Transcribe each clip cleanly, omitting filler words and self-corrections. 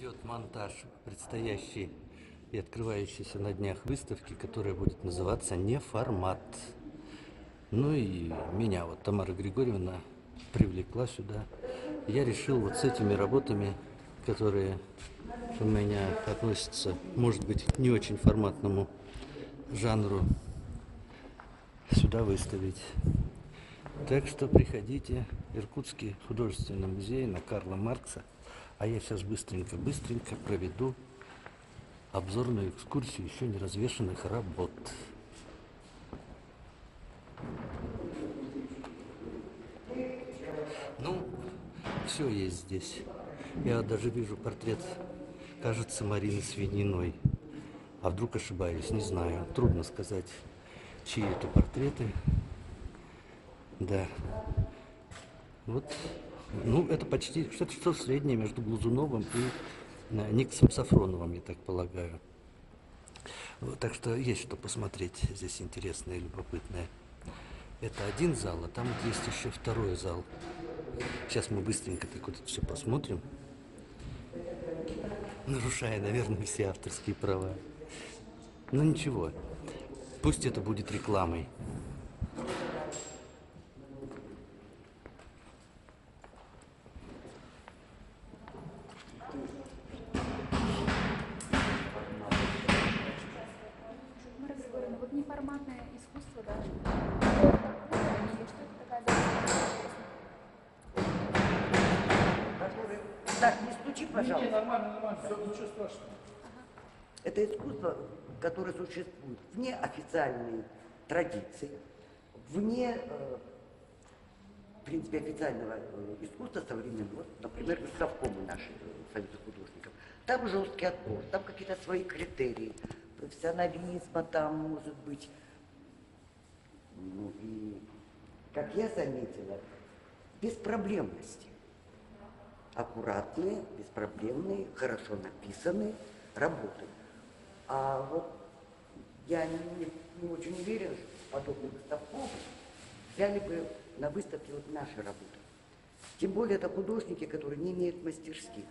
идет монтаж предстоящей и открывающейся на днях выставки, которая будет называться «Неформат». Ну и меня вот Тамара Григорьевна привлекла сюда. Я решил вот с этими работами, которые у меня относятся, может быть, к не очень форматному жанру, сюда выставить. Так что приходите в Иркутский художественный музей на Карла Маркса. А я сейчас быстренько проведу обзорную экскурсию еще не развешенных работ. Ну, все есть здесь. Я даже вижу портрет, кажется, Марины Свининой. А вдруг ошибаюсь, не знаю. Трудно сказать, чьи это портреты. Да. Вот. Ну, это почти что-то среднее между Глазуновым и Никсом Сафроновым, я так полагаю. Вот, так что есть что посмотреть здесь интересное и любопытное. Это один зал, а там вот есть еще второй зал. Сейчас мы быстренько так вот все посмотрим, нарушая, наверное, все авторские права. Но ничего, пусть это будет рекламой. Это искусство, которое существует вне официальной традиции, вне, в принципе, официального искусства современного, например, совкомы нашей Союза художников. Там жесткий отбор, там какие-то свои критерии профессионализма, там может быть. Ну, и, как я заметила, беспроблемности. Аккуратные, беспроблемные, хорошо написанные работы. А вот я не очень уверена, что подобных выставков взяли бы на выставке вот наши работы. Тем более это художники, которые не имеют мастерских.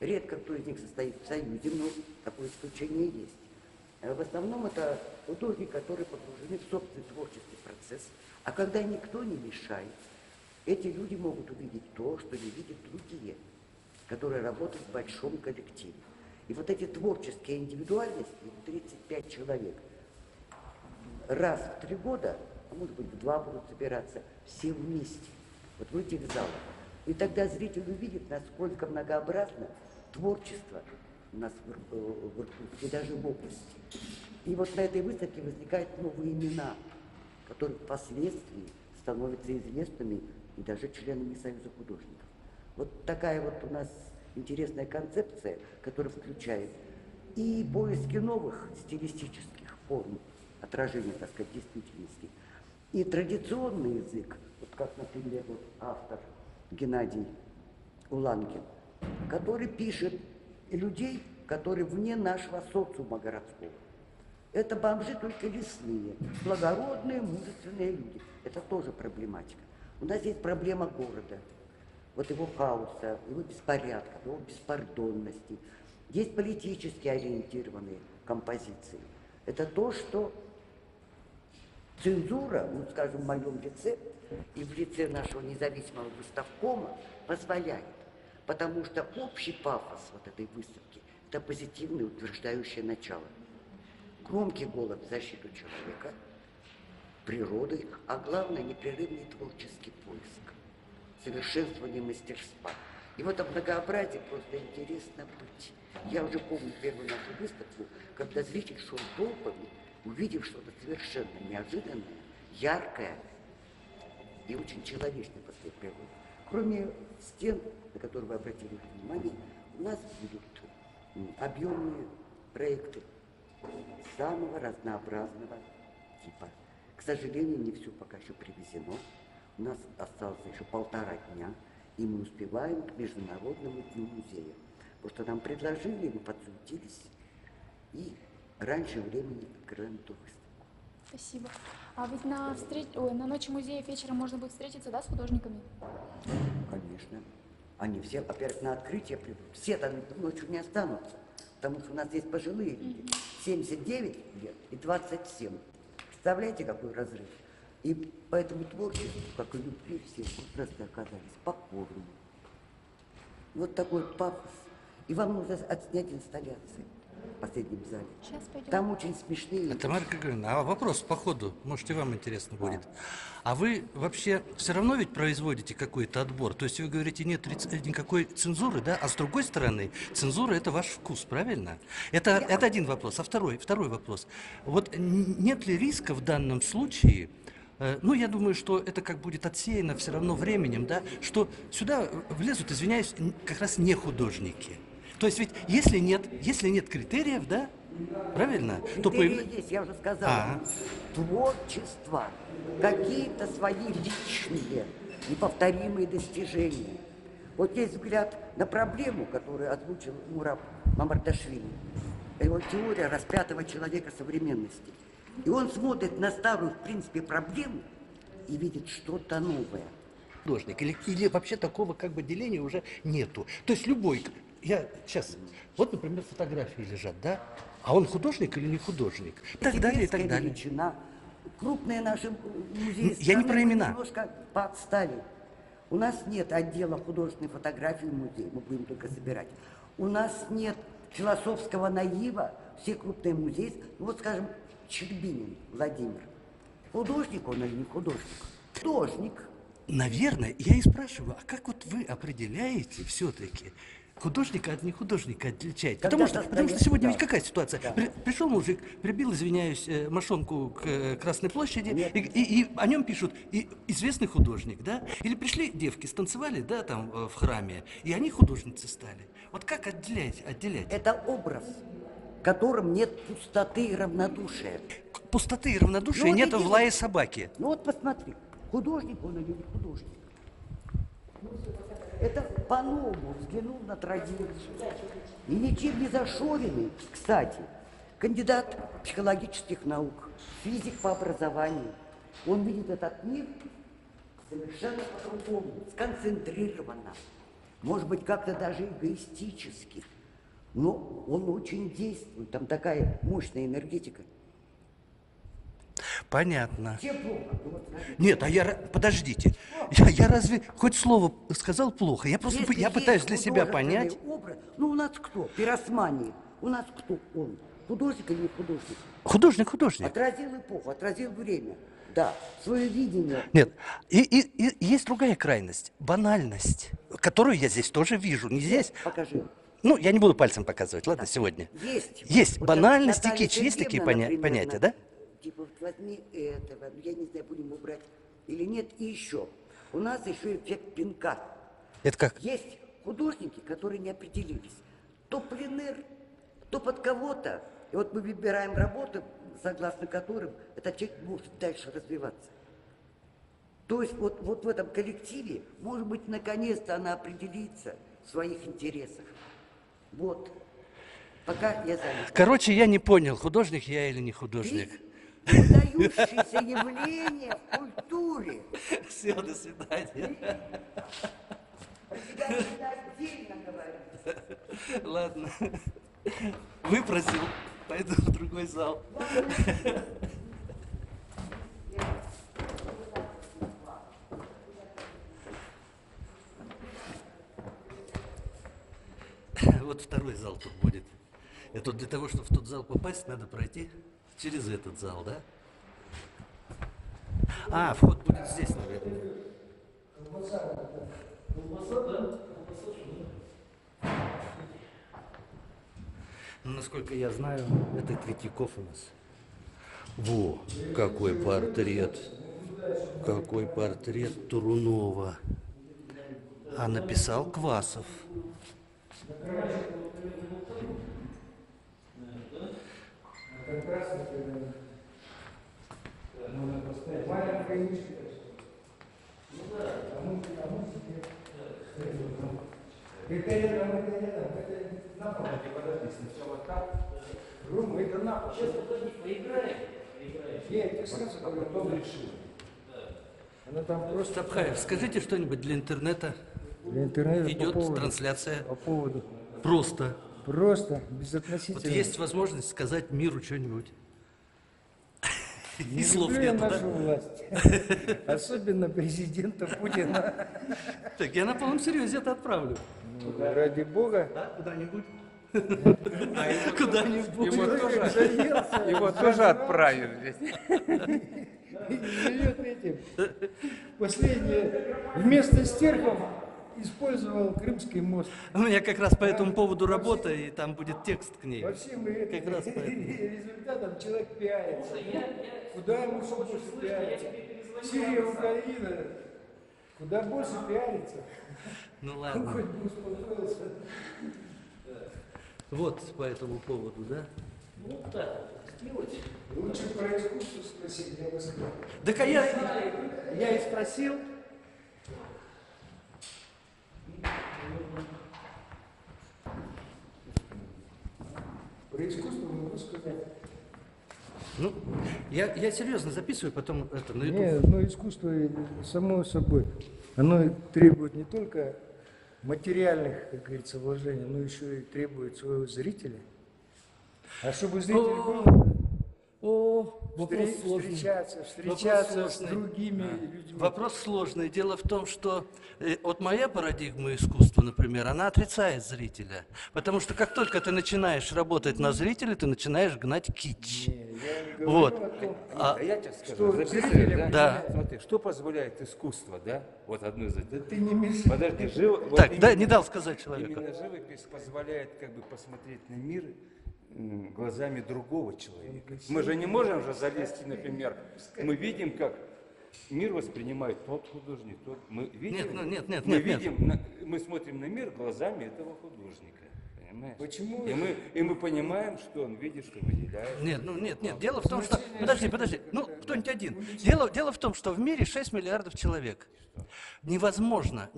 Редко кто из них состоит в союзе, но такое исключение есть. В основном это художники, которые погружены в собственный творческий процесс. А когда никто не мешает, эти люди могут увидеть то, что не видят другие, которые работают в большом коллективе. И вот эти творческие индивидуальности, 35 человек, раз в 3 года, а может быть в 2 будут собираться, все вместе, вот в этих залах. И тогда зритель увидит, насколько многообразно творчество у нас в Иркутске, даже в области. И вот на этой выставке возникают новые имена, которые впоследствии становятся известными и даже членами Союза художников. Вот такая вот у нас интересная концепция, которая включает и поиски новых стилистических форм отражения, так сказать, действительности, и традиционный язык, вот как, например, вот автор Геннадий Уланкин, который пишет людей, которые вне нашего социума городского. Это бомжи только лесные, благородные, мужественные люди. Это тоже проблематика. У нас есть проблема города. Вот его хаоса, его беспорядка, его беспардонности. Есть политически ориентированные композиции. Это то, что цензура, ну, скажем, в моем лице и в лице нашего независимого выставкома позволяет. Потому что общий пафос вот этой выставки – это позитивное утверждающее начало. Громкий голос в защиту человека, природы, а главное – непрерывный творческий поиск. Совершенствование мастерства. И вот о многообразии просто интересно быть. Я уже помню первую нашу выставку, когда зритель шел толпами, увидев что-то совершенно неожиданное, яркое и очень человечное по своей природе. Кроме стен, на которые вы обратили внимание, у нас будут объемные проекты самого разнообразного типа. К сожалению, не все пока еще привезено. У нас осталось еще 1,5 дня, и мы успеваем к Международному дню музея. Потому что нам предложили, мы подсуетились, и раньше времени открываем эту выставку. Спасибо. А ведь на Ночи музеев вечером можно будет встретиться, да, с художниками? Конечно. Они все, во-первых, на открытие придут. Все там ночью не останутся, потому что у нас здесь пожилые люди. 79 лет и 27. Представляете, какой разрыв? И поэтому творчество, как и любви, все просто оказались покорными. Вот такой пафос. И вам нужно отснять инсталляции в последнем зале. Сейчас пойдем. Там очень смешные... Тамара Григорьевна, а вопрос по ходу, может, и вам интересно будет. А вы вообще все равно ведь производите какой-то отбор? То есть вы говорите, нет никакой цензуры, да? А с другой стороны, цензура – это ваш вкус, правильно? Это один вопрос. А второй вопрос. Вот нет ли риска в данном случае... Ну, я думаю, что это как будет отсеяно все равно временем, да, что сюда влезут, извиняюсь, как раз не художники. То есть ведь если нет критериев, да, правильно? Критерии то... есть, я уже сказала, творчество, какие-то свои личные, неповторимые достижения. Вот есть взгляд на проблему, которую озвучил Мурав Мамардашвили, его теория распятого человека современности. И он смотрит на старую, в принципе, проблему и видит что-то новое. Художник или вообще такого как бы деления уже нету. То есть любой, я сейчас, вот, например, фотографии лежат, да? А он художник или не художник? И так далее, и так далее. Величина. Крупные наши музеи страны, я не про имена. Немножко подставили. У нас нет отдела художественной фотографии в музее, мы будем только собирать. У нас нет философского наива, все крупные музеи, ну, вот, скажем, Чербинин Владимир. Художник он или не художник? Художник. Наверное, я и спрашиваю, а как вот вы определяете все-таки художника от нехудожника отличаете? Потому что сегодня ведь какая ситуация? Да. Пришел мужик, прибил, извиняюсь, мошонку к Красной площади, и о нем пишут и известный художник, да? Или пришли девки, станцевали, да, там в храме, и они художницы стали. Вот как отделять? Это образ, в котором нет пустоты и равнодушия. Пустоты и равнодушия нет в лае собаки. Ну вот посмотри, художник он или не художник. Это по-новому взглянул на традицию. И ничем не зашоренный, кстати, кандидат психологических наук, физик по образованию. Он видит этот мир совершенно по-другому, сконцентрированно, может быть, как-то даже эгоистически. Но он очень действует, там такая мощная энергетика. Понятно. Нет, а я... Подождите. Я разве хоть слово сказал плохо? Я просто я пытаюсь для себя понять. Образ, ну у нас кто? Пиросманий. У нас кто он? Художник или не художник? Художник. Отразил эпоху, отразил время. Да, свое видение. Нет, и есть другая крайность. Банальность, которую я здесь тоже вижу. Не здесь. Покажи. Ну, я не буду пальцем показывать, ладно, да. Сегодня. Есть. Вот банальность и кич, есть такие понятия, да? Типа, возьми этого, я не знаю, будем убрать или нет, и еще. У нас еще эффект пинка. Это как? Есть художники, которые не определились. То пленер, то под кого-то. И вот мы выбираем работы, согласно которым этот человек может дальше развиваться. То есть вот в этом коллективе, может быть, наконец-то она определится в своих интересах. Вот. Пока я занят. Короче, я не понял, художник я или не художник. Выдающееся явление в культуре. Все, до свидания. Ладно. Выпросил, пойду в другой зал. Вот второй зал тут будет. Это для того, чтобы в тот зал попасть, надо пройти через этот зал, да? А, вход будет здесь, наверное. Ну, насколько я знаю, это Третьяков у нас. Во, какой портрет. Какой портрет Турунова. А написал Квасов. Скажите что-нибудь для интернета. идет трансляция просто. Просто, безотносительно. Вот есть возможность сказать миру что-нибудь. Не люблю я нашу власть. Особенно президента Путина. Так я на полном серьезе это отправлю. Ради бога. Да, куда-нибудь. Куда-нибудь. Его тоже отправим здесь. Живет этим. Последнее. Вместо стерхов использовал Крымский мост. У меня как раз по этому поводу работа, и там будет текст к ней. Во всем результатам человек пиарится. Куда ему больше пиарится? Сирия, Украина. Куда больше пиарится? Ну ладно. Хоть бы успокоился. Вот по этому поводу, да? Ну так, сделать. Лучше про искусство спросить, я бы сказал. Так а я и спросил. Про искусство могу сказать. Ну, я серьезно записываю потом это на YouTube. Нет, ну искусство само собой. Оно требует не только материальных, как говорится, вложений, но еще и требует своего зрителя. А чтобы зритель встречаться с другими людьми. Вопрос сложный. Дело в том, что вот моя парадигма искусства, например, она отрицает зрителя. Потому что как только ты начинаешь работать на зрителя, ты начинаешь гнать кич. Я тебе скажу, смотри, что позволяет искусство, да? Вот одно из этих. Да ты не мешай. Подожди, не дал сказать человеку. Именно живопись позволяет как бы посмотреть на мир глазами другого человека. Мы же не можем же залезть, например, мы видим, как мир воспринимает тот художник, тот. Мы видим, мы смотрим на мир глазами этого художника. Понимаешь? Почему? И мы понимаем, что он видит, что выделяет. Нет, ну нет, нет. Дело в том, что... Подожди. Ну, кто-нибудь один. Дело в том, что в мире 6 миллиардов человек. Невозможно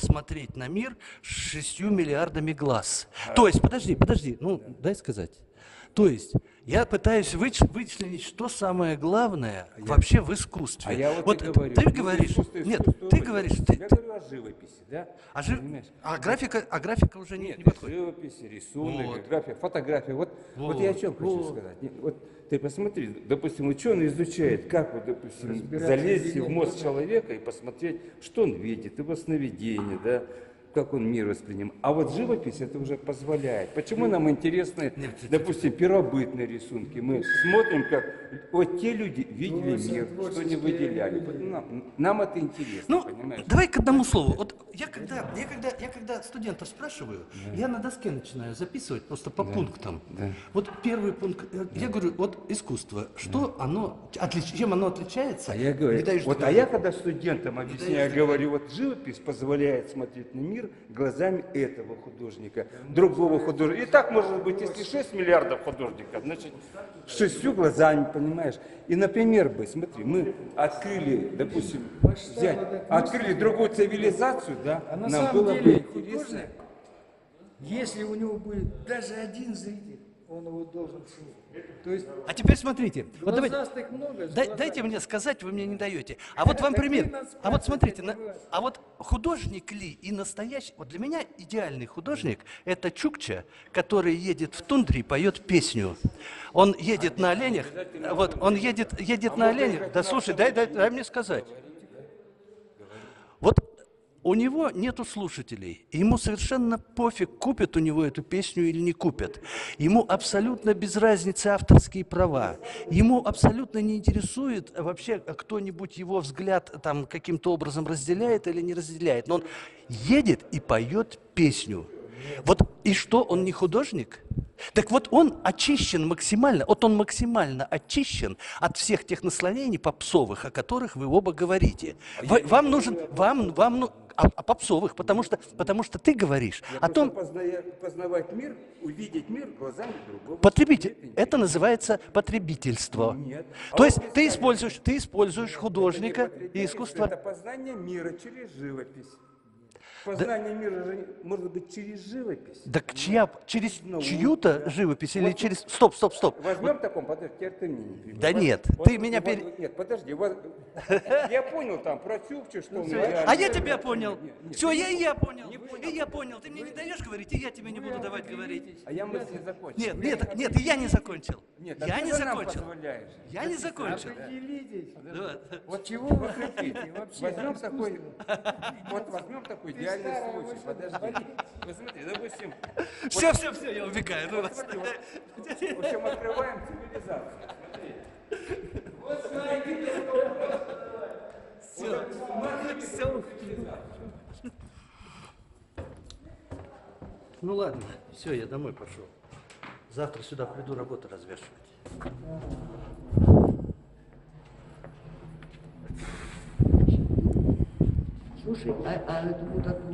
смотреть на мир с 6 миллиардами глаз. То есть, подожди, ну, дай сказать. То есть, я пытаюсь вычленить, что самое главное вообще в искусстве. А я вот ты говоришь... Я говорю о живописи, да? А графика уже нет, не подходит. Живопись, рисунок, графика, фотография. Вот я о чем хочу сказать. Вот ты посмотри, допустим, ученый изучает, как, вот, допустим, залезть в мозг человека и посмотреть, что он видит, его сновидение, да? Как он мир воспринимает. А вот живопись это уже позволяет. Почему нам интересны, допустим, первобытные рисунки? Мы смотрим, как вот те люди видели мир, что они выделяли. Нам это интересно, понимаешь? Давай к одному слову. Вот я когда студентов спрашиваю, я на доске начинаю записывать просто по пунктам. Вот первый пункт, я говорю, вот искусство, что оно, чем оно отличается? А я говорю, когда студентам объясняю, говорю, вот живопись позволяет смотреть на мир глазами этого художника, другого художника. И так может быть, если 6 миллиардов художников, значит, 6 глазами, понимаешь. И, например, смотри, мы открыли, допустим, открыли другую цивилизацию, да, нам было бы интересно. Если у него будет даже один зритель, он его должен слушать. А теперь смотрите. Вот давайте, много, дайте мне сказать, вы мне не даете. А вот вам пример. А вот смотрите, художник ли и настоящий... Вот для меня идеальный художник – это Чукча, который едет в тундре и поет песню. Он едет на оленях. Вот, он едет на оленях. Да слушай, дай мне сказать. Вот... У него нету слушателей, ему совершенно пофиг, купят у него эту песню или не купят. Ему абсолютно без разницы авторские права, ему абсолютно не интересует вообще кто-нибудь его взгляд там каким-то образом разделяет или не разделяет. Но он едет и поет песню. Вот и что, он не художник? Так вот он очищен максимально, вот он максимально очищен от всех тех наслоений попсовых, о которых вы оба говорите. Вам нужен, попсовых, потому что ты говоришь о том... Познавать мир, увидеть мир глазами другого. Это называется потребительство. Нет. То есть ты используешь художника и искусство... Это познание мира через живопись. Познание мира же может быть через живопись. Так чья? Через чью-то живопись или через... Стоп, стоп, стоп. Возьмем таком, подожди, теперь ты меня не перебил. Да нет, ты меня перебил. Нет, подожди, я понял там про Чукчу, что... А я тебя понял. Все, я понял. И я понял. Ты мне не даешь говорить, и я тебе не буду давать говорить. А я мысль не закончил. Нет, нет, нет, и я не закончил. Я не закончил. Я не закончил. Определитесь. Вот чего вы хотите вообще? Возьмем такой... Вот возьмем такой идеальный случай. Подожди. Вы смотрите, допустим... Все, я убегаю. В общем, открываем цивилизацию. Смотри. Вот знаете, что у вас... Все. Ну ладно, все, я домой пошел. Завтра сюда приду работу развешивать. Слушай, а это вот